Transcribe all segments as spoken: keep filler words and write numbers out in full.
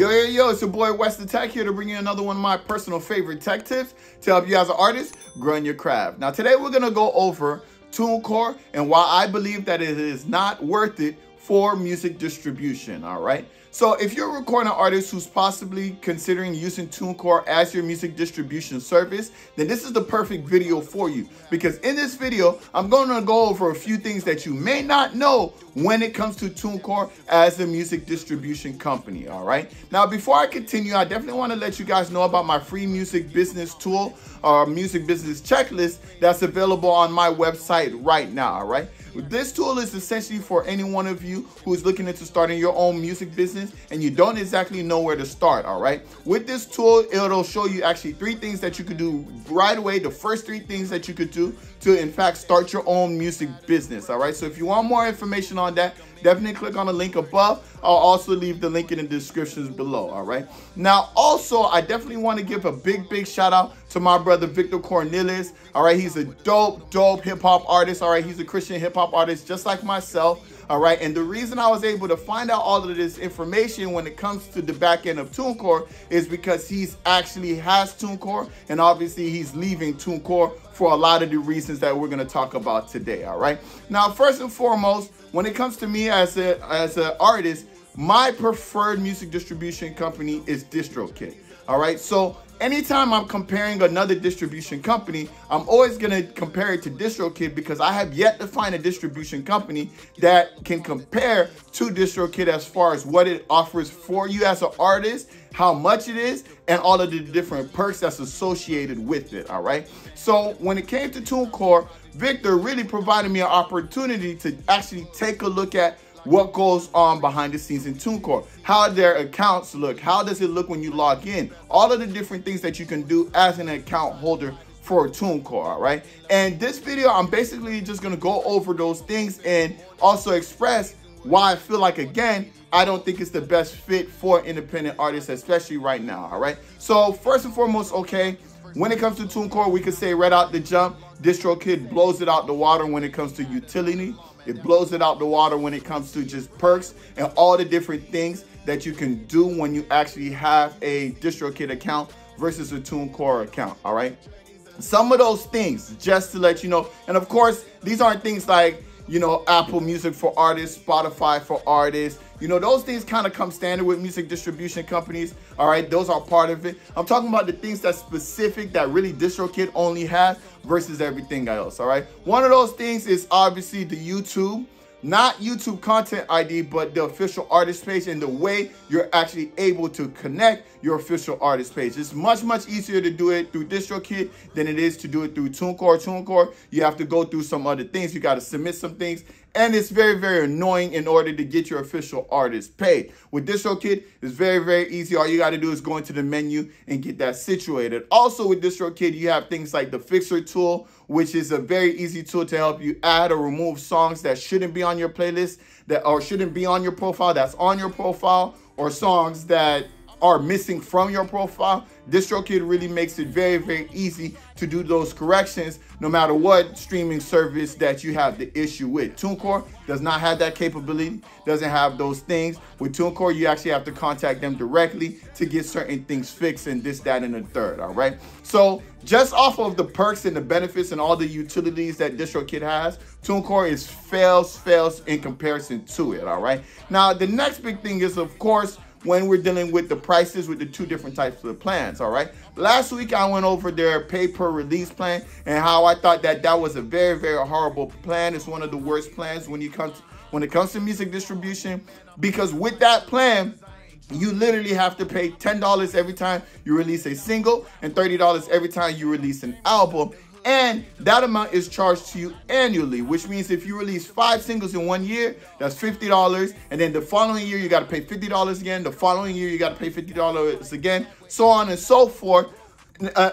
Yo, yo, yo, it's your boy West the Tech here to bring you another one of my personal favorite tech tips to help you as an artist grow in your craft. Now today we're gonna go over TuneCore and why I believe that it is not worth it for music distribution, all right? So if you're a recording artist who's possibly considering using TuneCore as your music distribution service, then this is the perfect video for you. Because in this video, I'm gonna go over a few things that you may not know when it comes to TuneCore as a music distribution company, all right? Now, before I continue, I definitely wanna let you guys know about my free music business tool, or music business checklist that's available on my website right now, all right? This tool is essentially for any one of you who's looking into starting your own music business and you don't exactly know where to start, all right? With this tool, it'll show you actually three things that you could do right away, the first three things that you could do to, in fact, start your own music business, all right? So if you want more information on that, definitely click on the link above. I'll also leave the link in the descriptions below, all right? Now, also, I definitely want to give a big, big shout out to my brother, Victor Cornelius, all right? He's a dope, dope hip-hop artist, all right? He's a Christian hip-hop artist just like myself, all right? And the reason I was able to find out all of this information when it comes to the back end of TuneCore is because he's actually has TuneCore, and obviously he's leaving TuneCore for a lot of the reasons that we're gonna talk about today, all right? Now, first and foremost, when it comes to me as a as an artist, my preferred music distribution company is DistroKid, all right? So anytime I'm comparing another distribution company, I'm always gonna compare it to DistroKid because I have yet to find a distribution company that can compare to DistroKid as far as what it offers for you as an artist, how much it is, and all of the different perks that's associated with it, all right? So when it came to TuneCore, Victor really provided me an opportunity to actually take a look at what goes on behind the scenes in TuneCore, how their accounts look, how does it look when you log in, all of the different things that you can do as an account holder for TuneCore, all right? And this video, I'm basically just gonna go over those things and also express why I feel like, again, I don't think it's the best fit for independent artists, especially right now, all right? So first and foremost, okay, when it comes to TuneCore, we could say right out the jump, DistroKid blows it out the water when it comes to utility. It blows it out the water when it comes to just perks and all the different things that you can do when you actually have a DistroKid account versus a TuneCore account, all right? Some of those things, just to let you know, and of course, these aren't things like, you know, Apple Music for artists, Spotify for artists. You know, those things kind of come standard with music distribution companies, all right? Those are part of it. I'm talking about the things that's specific that really DistroKid only has versus everything else, all right? One of those things is obviously the YouTube, not YouTube content I D, but the official artist page and the way you're actually able to connect your official artist page. It's much, much easier to do it through DistroKid than it is to do it through TuneCore. TuneCore, you have to go through some other things. You got to submit some things. And it's very, very annoying in order to get your official artist paid. With DistroKid, it's very, very easy. All you got to do is go into the menu and get that situated. Also with DistroKid, you have things like the Fixer tool, which is a very easy tool to help you add or remove songs that shouldn't be on your playlist that or shouldn't be on your profile, that's on your profile, or songs that are missing from your profile. DistroKid really makes it very, very easy to do those corrections no matter what streaming service that you have the issue with. TuneCore does not have that capability, doesn't have those things. With TuneCore, you actually have to contact them directly to get certain things fixed and this, that, and the third, all right? So just off of the perks and the benefits and all the utilities that DistroKid has, TuneCore is fails, fails in comparison to it, all right? Now, the next big thing is, of course, when we're dealing with the prices with the two different types of plans, all right? Last week, I went over their pay-per-release plan and how I thought that that was a very, very horrible plan. It's one of the worst plans when, you come to, when it comes to music distribution, because with that plan, you literally have to pay ten dollars every time you release a single and thirty dollars every time you release an album. And that amount is charged to you annually, which means if you release five singles in one year, that's fifty dollars. And then the following year, you got to pay fifty dollars again. The following year, you got to pay fifty dollars again, so on and so forth. Uh,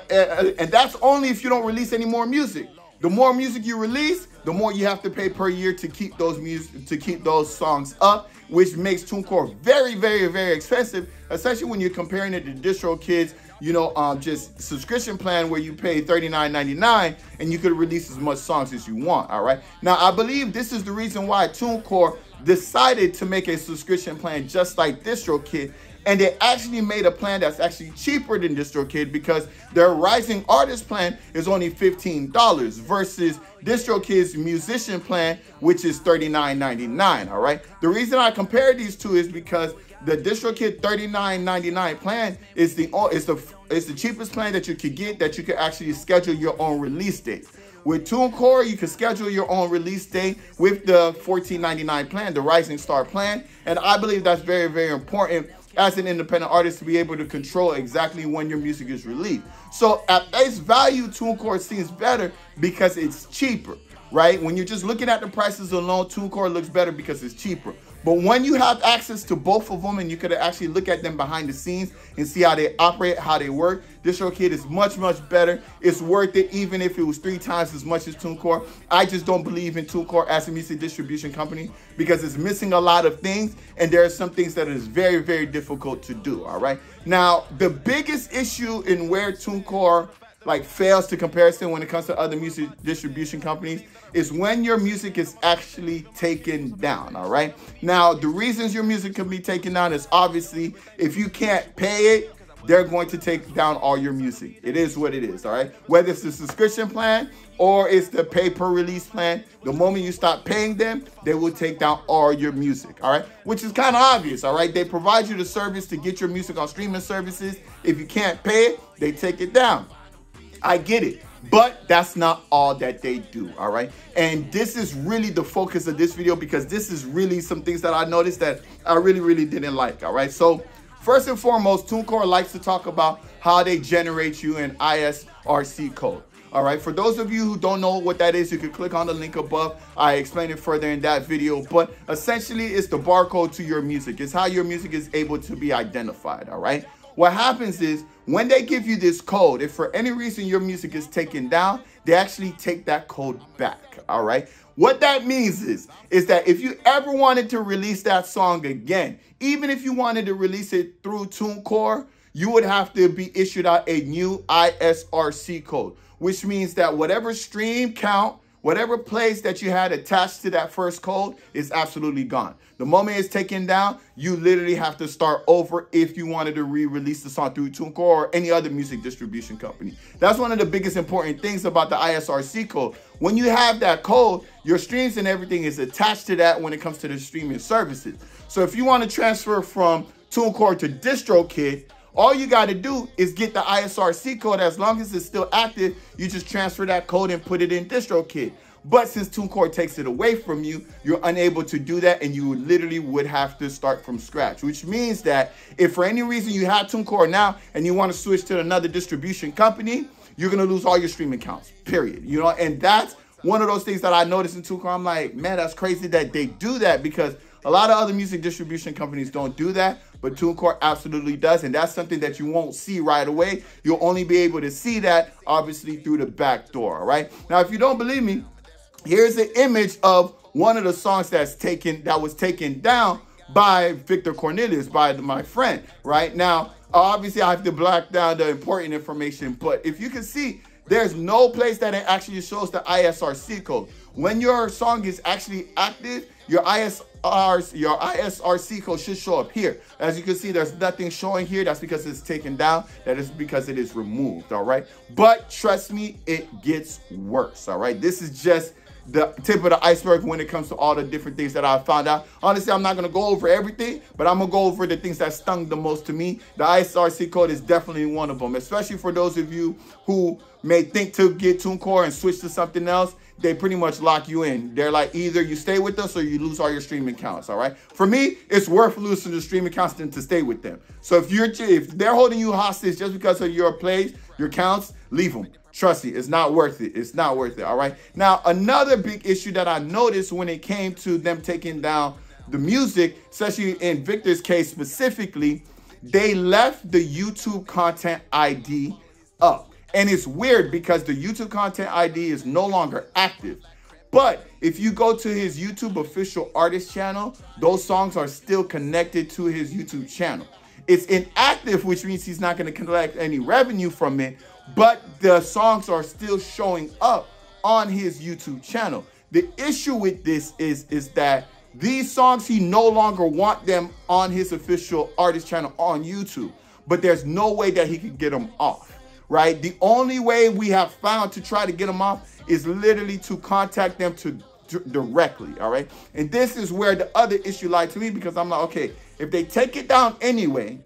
and that's only if you don't release any more music. The more music you release, the more you have to pay per year to keep those music, to keep those songs up, which makes TuneCore very, very, very expensive especially when you're comparing it to DistroKid's, you know, um, just subscription plan where you pay thirty-nine ninety-nine and you could release as much songs as you want, all right? Now, I believe this is the reason why TuneCore decided to make a subscription plan just like DistroKid, and they actually made a plan that's actually cheaper than DistroKid because their rising artist plan is only fifteen dollars versus DistroKid's musician plan, which is thirty-nine ninety-nine, all right? The reason I compare these two is because the DistroKid thirty-nine ninety-nine plan is the, is the, is the cheapest plan that you could get that you could actually schedule your own release dates. With TuneCore, you can schedule your own release date with the fourteen ninety-nine plan, the Rising Star plan. And I believe that's very, very important as an independent artist to be able to control exactly when your music is released. So at face value, TuneCore seems better because it's cheaper, right? When you're just looking at the prices alone, TuneCore looks better because it's cheaper. But when you have access to both of them and you could actually look at them behind the scenes and see how they operate, how they work, DistroKid is much, much better. It's worth it, even if it was three times as much as TuneCore. I just don't believe in TuneCore as a music distribution company because it's missing a lot of things, and there are some things that is very, very difficult to do, all right? Now, the biggest issue in where TuneCore like fails to comparison when it comes to other music distribution companies is when your music is actually taken down, all right? Now, the reasons your music can be taken down is obviously if you can't pay it, they're going to take down all your music. It is what it is, all right? Whether it's the subscription plan or it's the pay-per-release plan, the moment you stop paying them, they will take down all your music, all right? Which is kind of obvious, all right? They provide you the service to get your music on streaming services. If you can't pay it, they take it down. I get it, but that's not all that they do, all right? And this is really the focus of this video because this is really some things that I noticed that I really, really didn't like, all right? So first and foremost, TuneCore likes to talk about how they generate you an I S R C code, all right? For those of you who don't know what that is, you can click on the link above. I explained it further in that video, but essentially it's the barcode to your music. It's how your music is able to be identified, all right? What happens is when they give you this code, if for any reason your music is taken down, they actually take that code back, all right? What that means is, is that if you ever wanted to release that song again, even if you wanted to release it through TuneCore, you would have to be issued out a new I S R C code, which means that whatever stream count, whatever place that you had attached to that first code is absolutely gone. The moment it's taken down, you literally have to start over if you wanted to re-release the song through TuneCore or any other music distribution company. That's one of the biggest important things about the I S R C code. When you have that code, your streams and everything is attached to that when it comes to the streaming services. So if you want to transfer from TuneCore to DistroKid, all you got to do is get the I S R C code. As long as it's still active, you just transfer that code and put it in DistroKid. But since TuneCore takes it away from you, you're unable to do that, and you literally would have to start from scratch, which means that if for any reason you have TuneCore now and you want to switch to another distribution company, you're going to lose all your streaming accounts, period. You know, and that's one of those things that I noticed in TuneCore. I'm like, man, that's crazy that they do that because a lot of other music distribution companies don't do that, but TuneCore absolutely does, and that's something that you won't see right away. You'll only be able to see that, obviously, through the back door, all right? Now, if you don't believe me, here's an image of one of the songs that's taken, that was taken down by Victor Cornelius, by my friend, right? Now, obviously, I have to block down the important information, but if you can see, there's no place that it actually shows the I S R C code. When your song is actually active, your I S R C, your I S R C code should show up here. As you can see, there's nothing showing here. That's because it's taken down. That is because it is removed, all right? But trust me, it gets worse, all right? This is just the tip of the iceberg when it comes to all the different things that I found out. Honestly, I'm not going to go over everything, but I'm going to go over the things that stung the most to me. The I S R C code is definitely one of them, especially for those of you who may think to get TuneCore and switch to something else. They pretty much lock you in. They're like, either you stay with us or you lose all your streaming accounts, all right? For me, it's worth losing the streaming accounts than to stay with them. So if, you're, if they're holding you hostage just because of your plays, your counts, leave them. Trust me, it's not worth it. It's not worth it, all right? Now, another big issue that I noticed when it came to them taking down the music, especially in Victor's case specifically, they left the YouTube content I D up. And it's weird because the YouTube content I D is no longer active. But if you go to his YouTube official artist channel, those songs are still connected to his YouTube channel. It's inactive, which means he's not going to collect any revenue from it, but the songs are still showing up on his YouTube channel. The issue with this is, is that these songs, he no longer wants them on his official artist channel on YouTube, but there's no way that he can get them off, right? The only way we have found to try to get them off is literally to contact them to directly, all right? And this is where the other issue lied to me, because I'm like, okay, if they take it down anyway,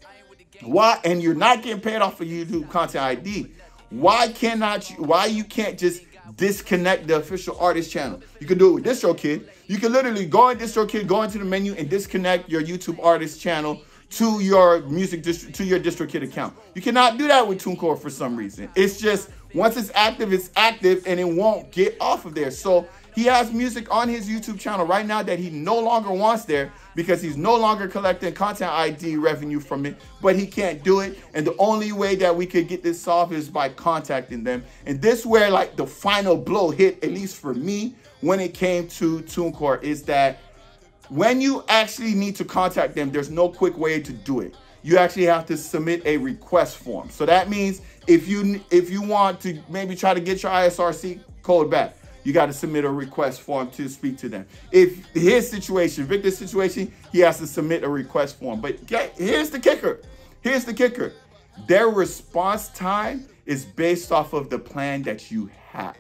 why, and you're not getting paid off for YouTube Content I D, why cannot you, why you can't just disconnect the official artist channel? You can do it with DistroKid. You can literally go on DistroKid, go into the menu and disconnect your YouTube artist channel to your music, to your DistroKid account. You cannot do that with TuneCore for some reason. It's just, once it's active, it's active and it won't get off of there. So he has music on his YouTube channel right now that he no longer wants there because he's no longer collecting Content I D revenue from it, but he can't do it. And the only way that we could get this solved is by contacting them. And this where like the final blow hit, at least for me, when it came to TuneCore, is that when you actually need to contact them, there's no quick way to do it. You actually have to submit a request form. So that means if you, if you want to maybe try to get your I S R C code back, you got to submit a request form to speak to them. If his situation, Victor's situation, he has to submit a request form. But get, here's the kicker. Here's the kicker. Their response time is based off of the plan that you have.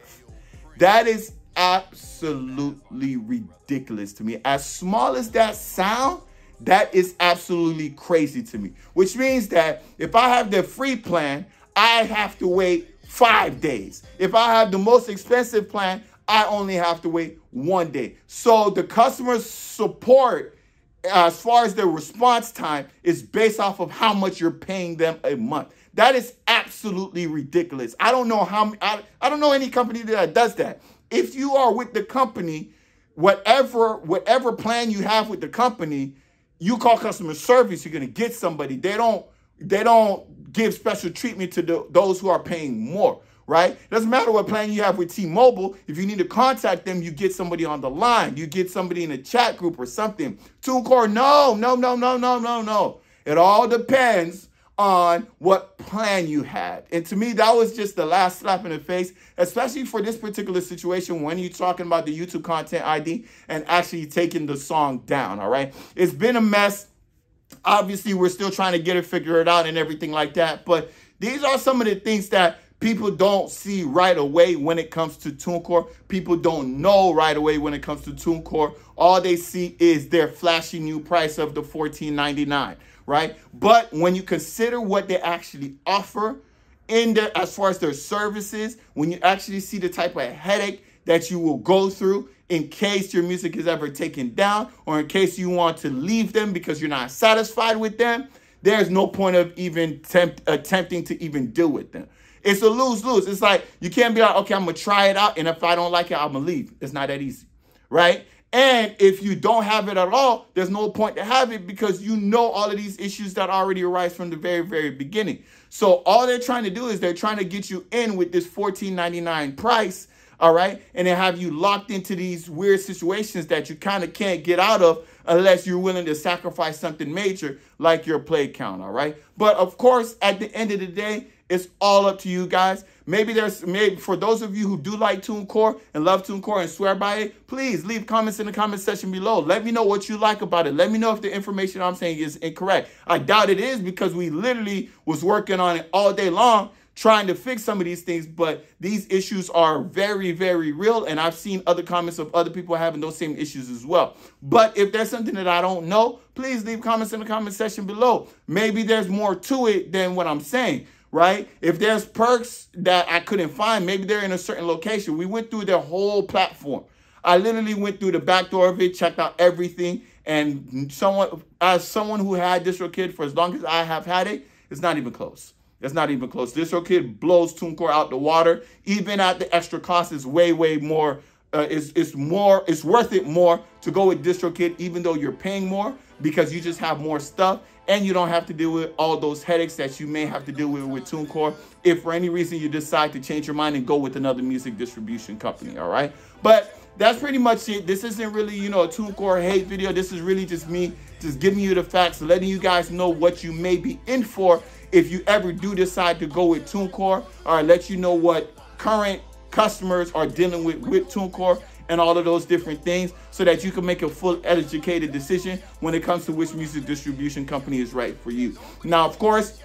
That is absolutely ridiculous to me. As small as that sounds, that is absolutely crazy to me. Which means that if I have the free plan, I have to wait five days. If I have the most expensive plan, I only have to wait one day. So the customer support, as far as their response time, is based off of how much you're paying them a month. That is absolutely ridiculous. I don't know how, I, I don't know any company that does that. If you are with the company, whatever, whatever plan you have with the company, you call customer service, you're going to get somebody. They don't, they don't give special treatment to the, those who are paying more, right? Doesn't matter what plan you have with T-Mobile. If you need to contact them, you get somebody on the line. You get somebody in a chat group or something. TuneCore, no, no, no, no, no, no, no. It all depends on what plan you had. And to me, that was just the last slap in the face, especially for this particular situation when you're talking about the YouTube Content I D and actually taking the song down, all right? It's been a mess. Obviously, we're still trying to get it figured out and everything like that. But these are some of the things that people don't see right away when it comes to TuneCore. People don't know right away when it comes to TuneCore. All they see is their flashy new price of the fourteen ninety-nine, right? But when you consider what they actually offer in their, as far as their services, when you actually see the type of headache that you will go through in case your music is ever taken down or in case you want to leave them because you're not satisfied with them, there's no point of even tempt, attempting to even deal with them. It's a lose-lose. It's like, you can't be like, okay, I'm going to try it out, and if I don't like it, I'm going to leave. It's not that easy, right? And if you don't have it at all, there's no point to have it because you know all of these issues that already arise from the very, very beginning. So all they're trying to do is they're trying to get you in with this fourteen ninety-nine price, all right? And they have you locked into these weird situations that you kind of can't get out of unless you're willing to sacrifice something major like your play count, all right? But of course, at the end of the day, it's all up to you guys. Maybe there's, maybe for those of you who do like TuneCore and love TuneCore and swear by it, please leave comments in the comment section below. Let me know what you like about it. Let me know if the information I'm saying is incorrect. I doubt it is because we literally was working on it all day long trying to fix some of these things, but these issues are very, very real, and I've seen other comments of other people having those same issues as well. But if there's something that I don't know, please leave comments in the comment section below. Maybe there's more to it than what I'm saying, right? If there's perks that I couldn't find, maybe they're in a certain location. We went through their whole platform. I literally went through the back door of it, checked out everything, and someone, as someone who had DistroKid for as long as I have had it, it's not even close. It's not even close. DistroKid blows TuneCore out the water. Even at the extra cost, is way, way more. Uh, it's, it's more. It's worth it more to go with DistroKid, even though you're paying more, because you just have more stuff and you don't have to deal with all those headaches that you may have to deal with with TuneCore if for any reason you decide to change your mind and go with another music distribution company, all right? But that's pretty much it. This isn't really, you know, a TuneCore hate video. This is really just me just giving you the facts, letting you guys know what you may be in for if you ever do decide to go with TuneCore, or let you know what current customers are dealing with with TuneCore and all of those different things, so that you can make a full educated decision when it comes to which music distribution company is right for you. Now, of course,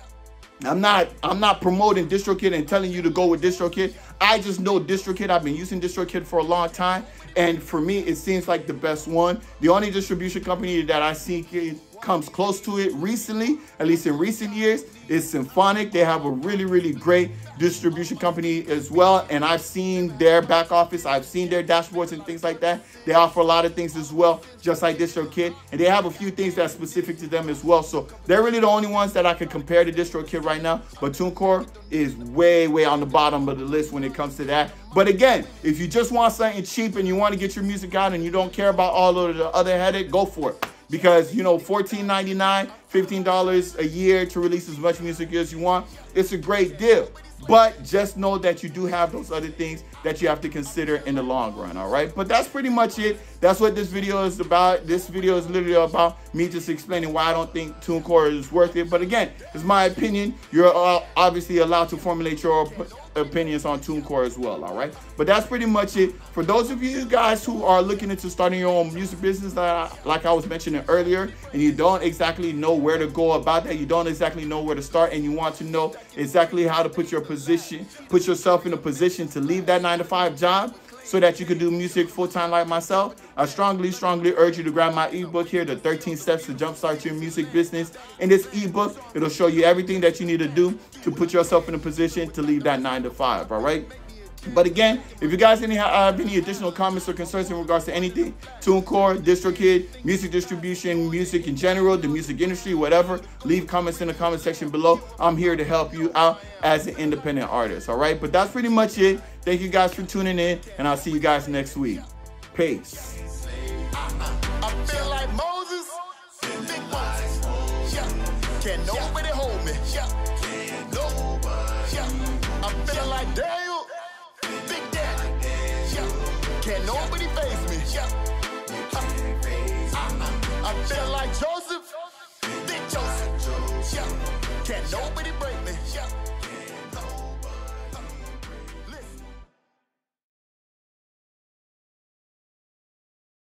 I'm not I'm not promoting DistroKid and telling you to go with DistroKid. I just know DistroKid. I've been using DistroKid for a long time, and for me, it seems like the best one. The only distribution company that I see comes close to it recently, at least in recent years, is Symphonic. They have a really, really great distribution company as well, and I've seen their back office. I've seen their dashboards and things like that. They offer a lot of things as well, just like DistroKid, and they have a few things that's specific to them as well. So they're really the only ones that I could compare to DistroKid right now, but TuneCore is way, way on the bottom of the list when it comes to that. But again, if you just want something cheap and you want to get your music out and you don't care about all of the other headache, go for it. Because, you know, fourteen ninety-nine, fifteen dollars a year to release as much music as you want, it's a great deal. But just know that you do have those other things that you have to consider in the long run, all right? But that's pretty much it. That's what this video is about. This video is literally about me just explaining why I don't think TuneCore is worth it. But again, it's my opinion. You're obviously allowed to formulate your opinions on TuneCore as well, all right? But that's pretty much it. For those of you guys who are looking into starting your own music business, like I was mentioning earlier, and you don't exactly know where to go about that, you don't exactly know where to start, and you want to know exactly how to put your position, put yourself in a position to leave that nine to five job so that you can do music full-time like myself, I strongly, strongly urge you to grab my ebook here, The thirteen Steps to Jumpstart Your Music Business. In this ebook, it'll show you everything that you need to do to put yourself in a position to leave that nine to five, all right? But again, if you guys any, have any additional comments or concerns in regards to anything, TuneCore, DistroKid, music distribution, music in general, the music industry, whatever, leave comments in the comment section below. I'm here to help you out as an independent artist, all right? But that's pretty much it. Thank you guys for tuning in, and I'll see you guys next week. Peace. Can't nobody face me. Yeah. I, I, I feel like Joseph, Big Joseph. Yeah. Can't nobody break me.